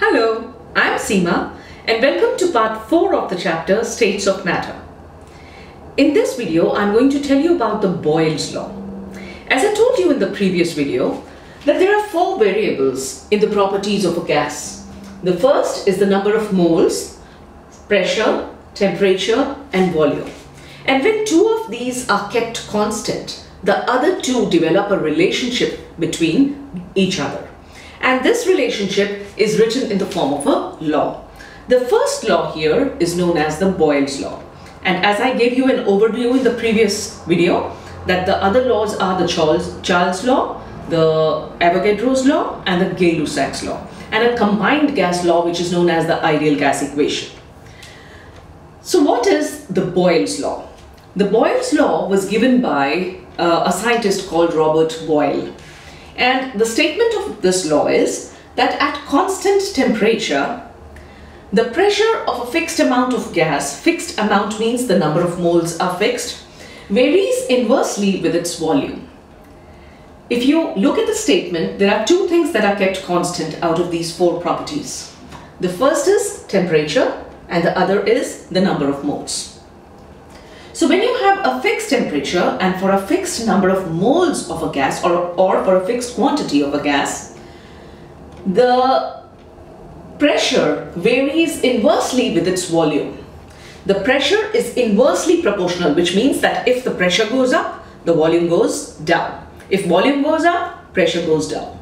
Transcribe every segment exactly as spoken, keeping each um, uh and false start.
Hello, I'm Seema and welcome to part four of the chapter States of Matter. In this video, I'm going to tell you about the Boyle's Law. As I told you in the previous video, that there are four variables in the properties of a gas. The first is the number of moles, pressure, temperature and volume. And when two of these are kept constant, the other two develop a relationship between each other. And this relationship is written in the form of a law. The first law here is known as the Boyle's Law. And as I gave you an overview in the previous video, that the other laws are the Charles, Charles' Law, the Avogadro's Law and the Gay-Lussac's Law, and a combined gas law which is known as the ideal gas equation. So what is the Boyle's Law? The Boyle's Law was given by uh, a scientist called Robert Boyle. And the statement of this law is that at constant temperature, the pressure of a fixed amount of gas, fixed amount means the number of moles are fixed, varies inversely with its volume. If you look at the statement, there are two things that are kept constant out of these four properties. The first is temperature and the other is the number of moles. So when you have a fixed temperature and for a fixed number of moles of a gas or, or for a fixed quantity of a gas, the pressure varies inversely with its volume. The pressure is inversely proportional, which means that if the pressure goes up, the volume goes down. If volume goes up, pressure goes down.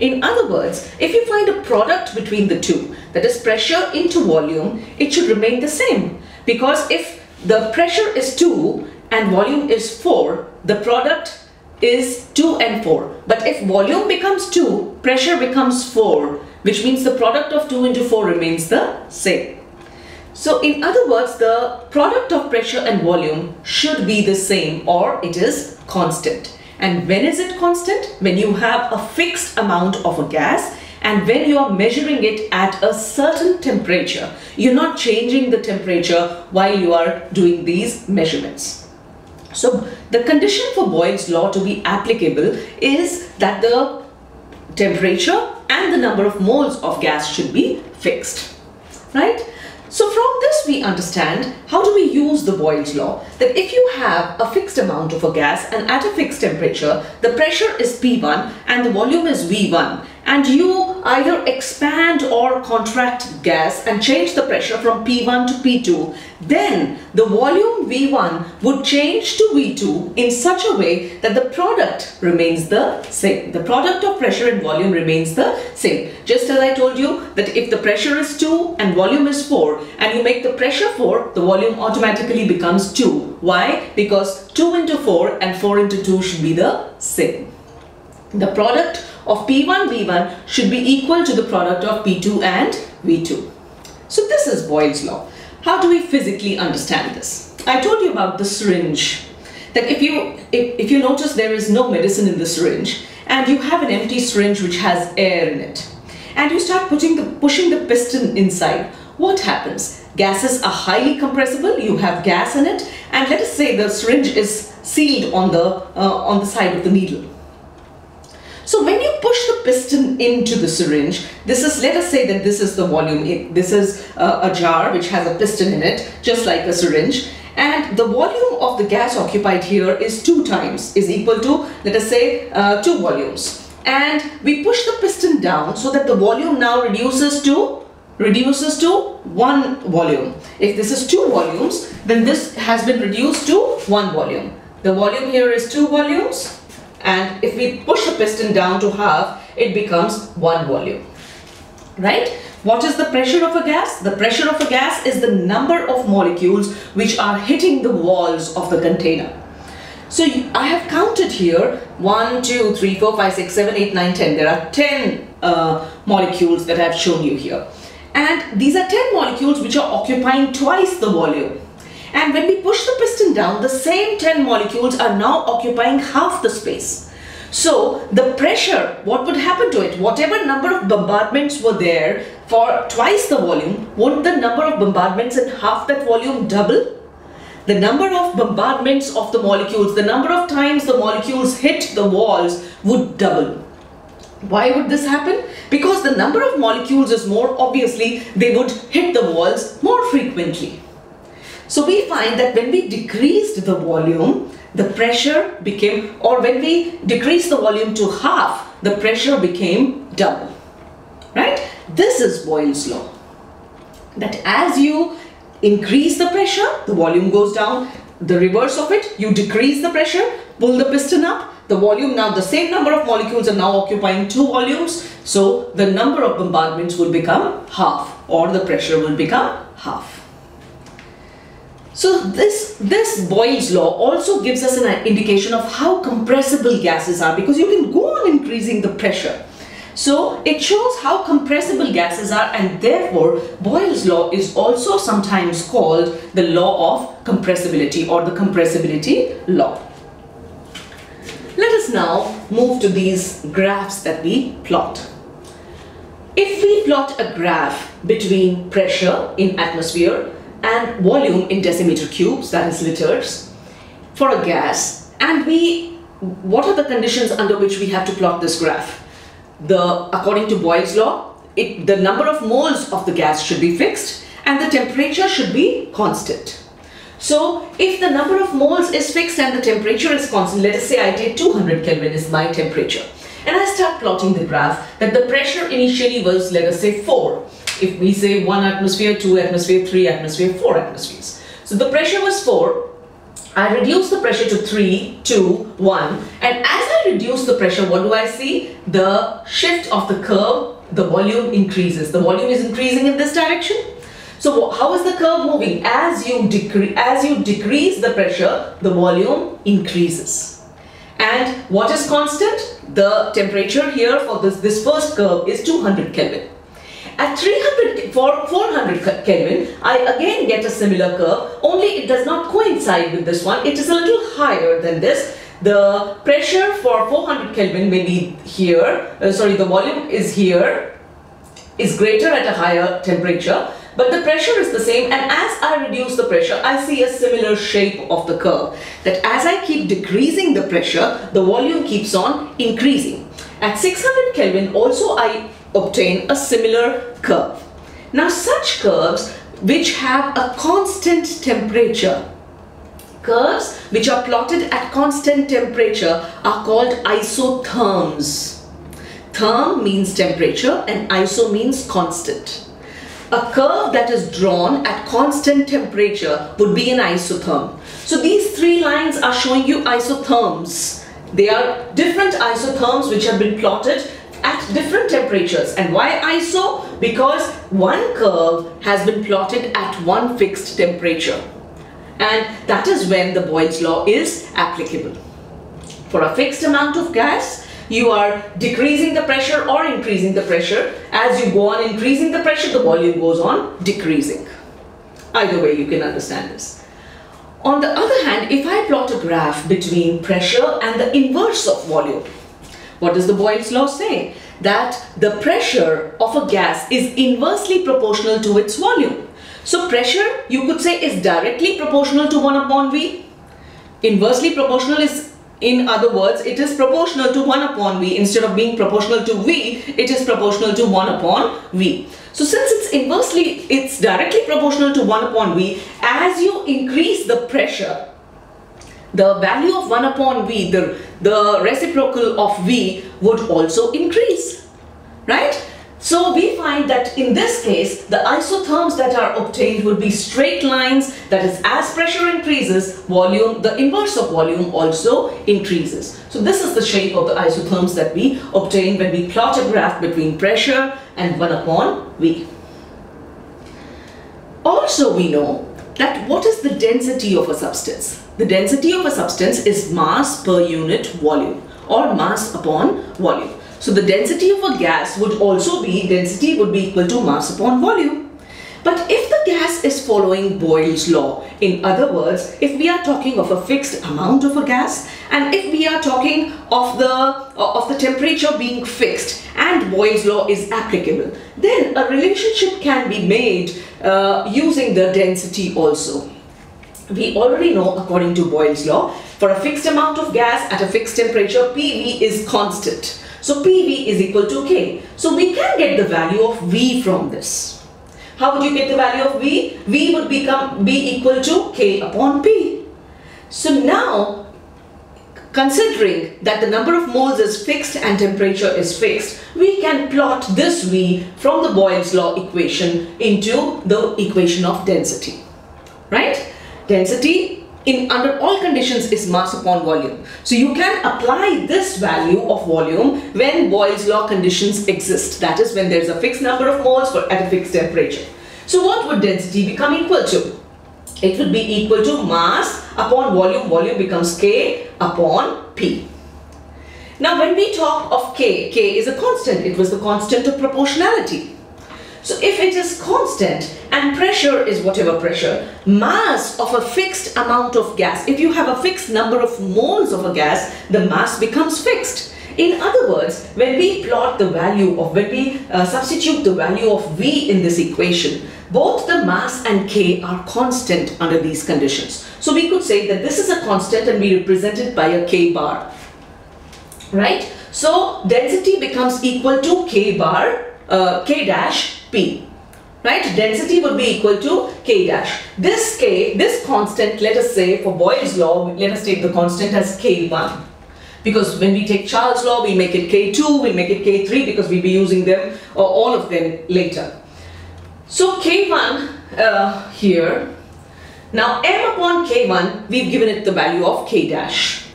In other words, if you find a product between the two, that is pressure into volume, it should remain the same, because if the pressure is two and volume is four, the product is two and four. But if volume becomes two, pressure becomes four, which means the product of two into four remains the same. So in other words, the product of pressure and volume should be the same, or it is constant. And when is it constant? When you have a fixed amount of a gas and when you are measuring it at a certain temperature. You're not changing the temperature while you are doing these measurements. So the condition for Boyle's law to be applicable is that the temperature and the number of moles of gas should be fixed, right? So from this we understand how do we use the Boyle's law, that if you have a fixed amount of a gas and at a fixed temperature, the pressure is P one and the volume is V one, and you either expand or contract gas and change the pressure from P one to P two, then the volume V one would change to V two in such a way that the product remains the same. The product of pressure and volume remains the same. Just as I told you that if the pressure is two and volume is four and you make the pressure four, the volume automatically becomes two. Why? Because two into four and four into two should be the same. The product of P one V one should be equal to the product of P two and V two. So this is Boyle's law. How do we physically understand this? I told you about the syringe, that if you, if, if you notice there is no medicine in the syringe and you have an empty syringe which has air in it and you start putting the, pushing the piston inside, what happens? Gases are highly compressible, you have gas in it, and let us say the syringe is sealed on the, uh, on the side of the needle. So when you push the piston into the syringe, this is, let us say that this is the volume, this is uh, a jar which has a piston in it, just like a syringe, and the volume of the gas occupied here is two times, is equal to, let us say, uh, two volumes. And we push the piston down so that the volume now reduces to, reduces to one volume. If this is two volumes, then this has been reduced to one volume. The volume here is two volumes. And if we push the piston down to half, it becomes one volume, right? What is the pressure of a gas? The pressure of a gas is the number of molecules which are hitting the walls of the container. So you, I have counted here one, two, three, four, five, six, seven, eight, nine, ten. There are ten uh, molecules that I have shown you here. And these are ten molecules which are occupying twice the volume. And when we push the piston down, the same ten molecules are now occupying half the space. So the pressure, what would happen to it? Whatever number of bombardments were there for twice the volume, won't the number of bombardments in half that volume double? The number of bombardments of the molecules, the number of times the molecules hit the walls would double. Why would this happen? Because the number of molecules is more, obviously they would hit the walls more frequently. So we find that when we decreased the volume, the pressure became, or when we decreased the volume to half, the pressure became double, right? This is Boyle's law, that as you increase the pressure, the volume goes down. The reverse of it, you decrease the pressure, pull the piston up, the volume, now the same number of molecules are now occupying two volumes, so the number of bombardments will become half, or the pressure will become half. So this, this Boyle's law also gives us an indication of how compressible gases are, because you can go on increasing the pressure. So it shows how compressible gases are, and therefore Boyle's law is also sometimes called the law of compressibility or the compressibility law. Let us now move to these graphs that we plot. If we plot a graph between pressure in atmosphere and volume in decimeter cubes, that is liters, for a gas, and we, what are the conditions under which we have to plot this graph? The, according to Boyle's law, it, the number of moles of the gas should be fixed and the temperature should be constant. So if the number of moles is fixed and the temperature is constant, let us say I take two hundred Kelvin is my temperature, and I start plotting the graph that the pressure initially was, let us say, four. If we say one atmosphere, two atmosphere, three atmosphere, four atmospheres. So the pressure was four. I reduce the pressure to three, two, one, and as I reduce the pressure, what do I see? The shift of the curve, the volume increases. The volume is increasing in this direction. So how is the curve moving? As you, decre as you decrease the pressure, the volume increases. And what is constant? The temperature here for this, this first curve is two hundred Kelvin. At three hundred, four hundred Kelvin, I again get a similar curve, only it does not coincide with this one. It is a little higher than this. The pressure for four hundred Kelvin may be here, uh, sorry, the volume is here, is greater at a higher temperature, but the pressure is the same, and as I reduce the pressure, I see a similar shape of the curve, that as I keep decreasing the pressure, the volume keeps on increasing. At six hundred Kelvin also I obtain a similar curve. Now such curves which have a constant temperature, curves which are plotted at constant temperature are called isotherms. Therm means temperature and iso means constant. A curve that is drawn at constant temperature would be an isotherm. So these three lines are showing you isotherms. They are different isotherms which have been plotted at different temperatures. And why iso? Because one curve has been plotted at one fixed temperature. And that is when the Boyle's law is applicable. For a fixed amount of gas, you are decreasing the pressure or increasing the pressure. As you go on increasing the pressure, the volume goes on decreasing. Either way, you can understand this. On the other hand, if I plot a graph between pressure and the inverse of volume, what does the Boyle's law say? That the pressure of a gas is inversely proportional to its volume. So pressure, you could say, is directly proportional to one upon V. Inversely proportional is, in other words, it is proportional to one upon V. Instead of being proportional to V, it is proportional to one upon V. So since it's inversely, it's directly proportional to one upon V, as you increase the pressure, the value of one upon V, the, the reciprocal of V would also increase, right? So we find that in this case, the isotherms that are obtained would be straight lines, that is, as pressure increases, volume, the inverse of volume also increases. So this is the shape of the isotherms that we obtain when we plot a graph between pressure and one upon V. Also we know that what is the density of a substance? The density of a substance is mass per unit volume, or mass upon volume. So the density of a gas would also be, density would be equal to mass upon volume. But if the gas is following Boyle's law, in other words, if we are talking of a fixed amount of a gas, and if we are talking of the, uh, of the temperature being fixed and Boyle's law is applicable, then a relationship can be made uh, using the density also. We already know, according to Boyle's law, for a fixed amount of gas at a fixed temperature, P V is constant. So P V is equal to K. So we can get the value of V from this. How would you get the value of V? V would become B equal to K upon P. So now, considering that the number of moles is fixed and temperature is fixed, we can plot this V from the Boyle's law equation into the equation of density, right? Density in under all conditions is mass upon volume. So you can apply this value of volume when Boyle's law conditions exist. That is when there is a fixed number of moles for at a fixed temperature. So what would density become equal to? It would be equal to mass upon volume. Volume becomes K upon P. Now when we talk of K, K is a constant. It was the constant of proportionality. So if it is constant and pressure is whatever pressure, mass of a fixed amount of gas, if you have a fixed number of moles of a gas, the mass becomes fixed. In other words, when we plot the value of, when we uh, substitute the value of V in this equation, both the mass and K are constant under these conditions. So we could say that this is a constant and we represent it by a K bar, right? So density becomes equal to K bar, uh, K dash P, right? Density would be equal to K dash. This K, this constant, let us say for Boyle's law, let us take the constant as K one. Because when we take Charles' law, we make it K two, we make it K three because we'll be using them, or all of them later. So K one uh, here, now M upon K one, we've given it the value of K dash.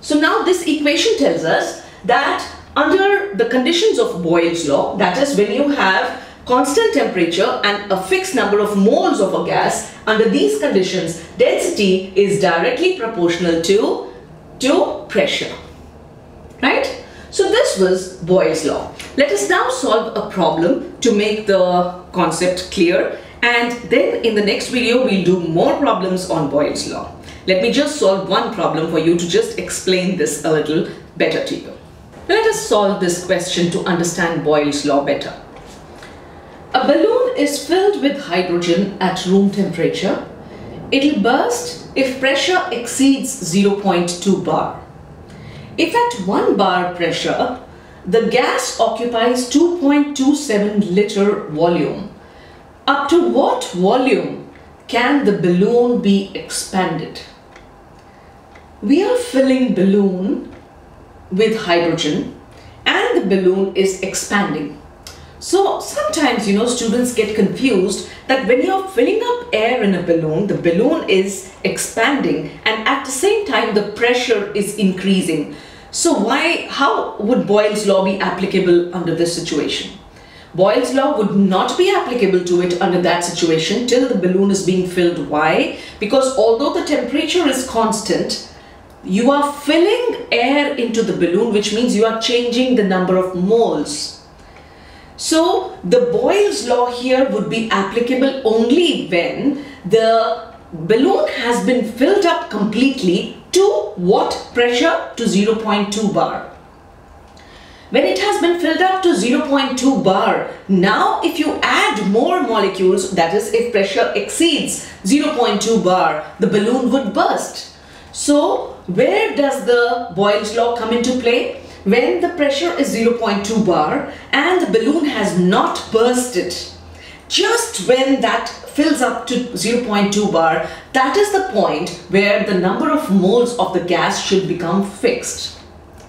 So now this equation tells us that under the conditions of Boyle's law, that is when you have constant temperature and a fixed number of moles of a gas, under these conditions, density is directly proportional to to pressure, right? So this was Boyle's law. Let us now solve a problem to make the concept clear, and then in the next video we'll do more problems on Boyle's law. Let me just solve one problem for you to just explain this a little better to you. Let us solve this question to understand Boyle's law better. A balloon is filled with hydrogen at room temperature. It'll burst if pressure exceeds zero point two bar. If at one bar pressure, the gas occupies two point two seven liter volume, up to what volume can the balloon be expanded? We are filling balloon with hydrogen and the balloon is expanding. So sometimes, you know, students get confused that when you're filling up air in a balloon, the balloon is expanding and at the same time the pressure is increasing. So why, how would Boyle's law be applicable under this situation? Boyle's law would not be applicable to it under that situation till the balloon is being filled. Why? Because although the temperature is constant, you are filling air into the balloon, which means you are changing the number of moles. So the Boyle's law here would be applicable only when the balloon has been filled up completely to what pressure? To zero point two bar. When it has been filled up to zero point two bar, now if you add more molecules, that is if pressure exceeds zero point two bar, the balloon would burst. So where does the Boyle's law come into play? When the pressure is zero point two bar and the balloon has not bursted, just when that fills up to zero point two bar, that is the point where the number of moles of the gas should become fixed,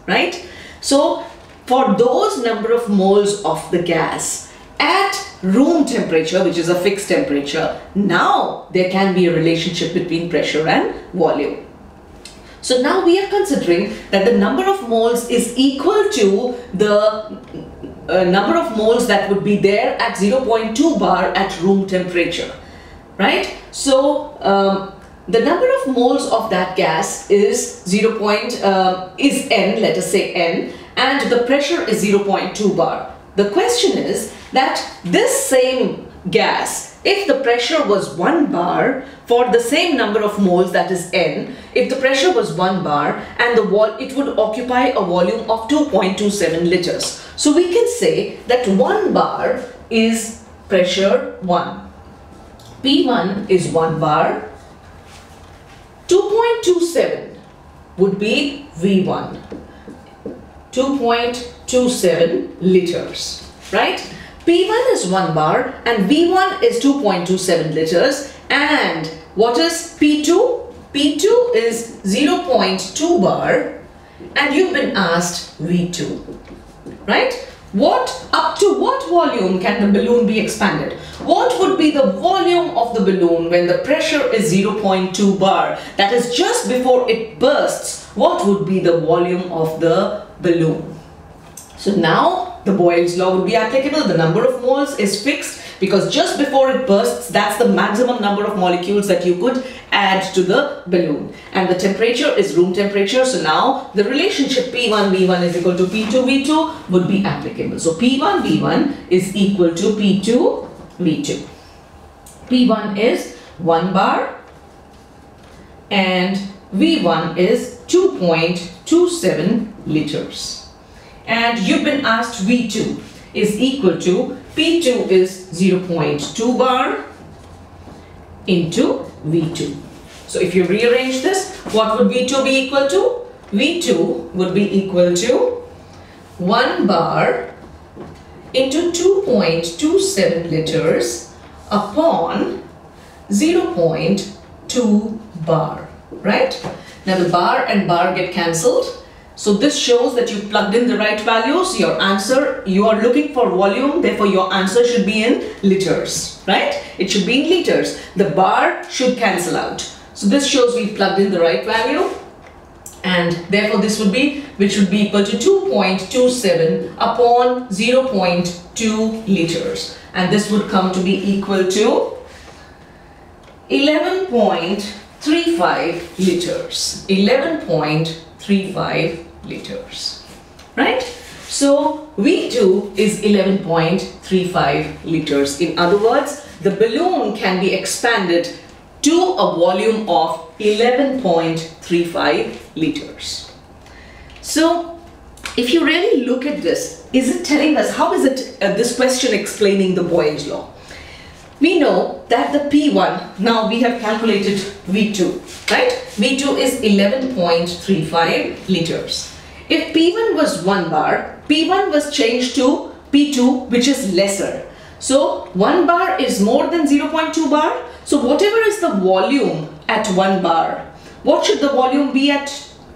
right? So for those number of moles of the gas at room temperature, which is a fixed temperature, now there can be a relationship between pressure and volume. So now we are considering that the number of moles is equal to the uh, number of moles that would be there at zero point two bar at room temperature, right? So um, the number of moles of that gas is zero point, uh, is N, let us say N, and the pressure is zero point two bar. The question is that this same gas, if the pressure was one bar for the same number of moles, that is N, if the pressure was one bar and the wall, it would occupy a volume of two point two seven liters. So we can say that one bar is pressure one. P one is one bar. two point two seven would be V one. two point two seven liters, right? P one is one bar and V one is two point two seven liters, and what is P two? P two is zero point two bar, and you've been asked V two, right? What, up to what volume can the balloon be expanded? What would be the volume of the balloon when the pressure is zero point two bar? That is just before it bursts. What would be the volume of the balloon? So now the Boyle's law would be applicable. The number of moles is fixed because just before it bursts, that's the maximum number of molecules that you could add to the balloon. And the temperature is room temperature. So now the relationship P one V one is equal to P two V two would be applicable. So P one V one is equal to P two V two. P one is one bar and V one is two point two seven liters. And you've been asked V two is equal to P two is zero point two bar into V two. So if you rearrange this, what would V two be equal to? V two would be equal to one bar into two point two seven liters upon zero point two bar, right? Now the bar and bar get cancelled. So this shows that you plugged in the right values. Your answer, you are looking for volume, therefore your answer should be in liters, right? It should be in liters. The bar should cancel out. So this shows we plugged in the right value, and therefore this would be, which would be equal to two point two seven upon zero point two liters. And this would come to be equal to eleven point three five liters. eleven point three five liters, right? So V two is eleven point three five liters. In other words, the balloon can be expanded to a volume of eleven point three five liters. So if you really look at this, is it telling us, how is it uh, this question explaining the Boyle's law? We know that the P one, now we have calculated V two, right? V two is eleven point three five liters. If P one was one bar, P one was changed to P two, which is lesser. So one bar is more than zero point two bar. So whatever is the volume at one bar, what should the volume be at,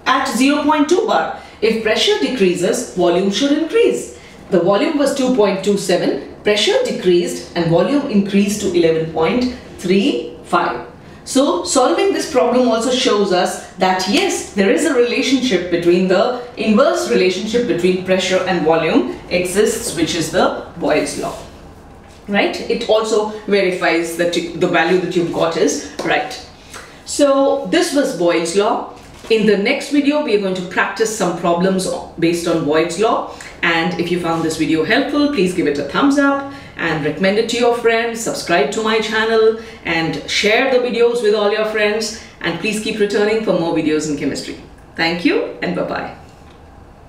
at zero point two bar? If pressure decreases, volume should increase. The volume was two point two seven. Pressure decreased and volume increased to eleven point three five. So solving this problem also shows us that yes, there is a relationship between the inverse relationship between pressure and volume exists, which is the Boyle's law, right? It also verifies that the value that you've got is right. So this was Boyle's law. In the next video, we are going to practice some problems based on Boyle's law. And if you found this video helpful, please give it a thumbs up and recommend it to your friends. Subscribe to my channel and share the videos with all your friends. And please keep returning for more videos in chemistry. Thank you and bye-bye.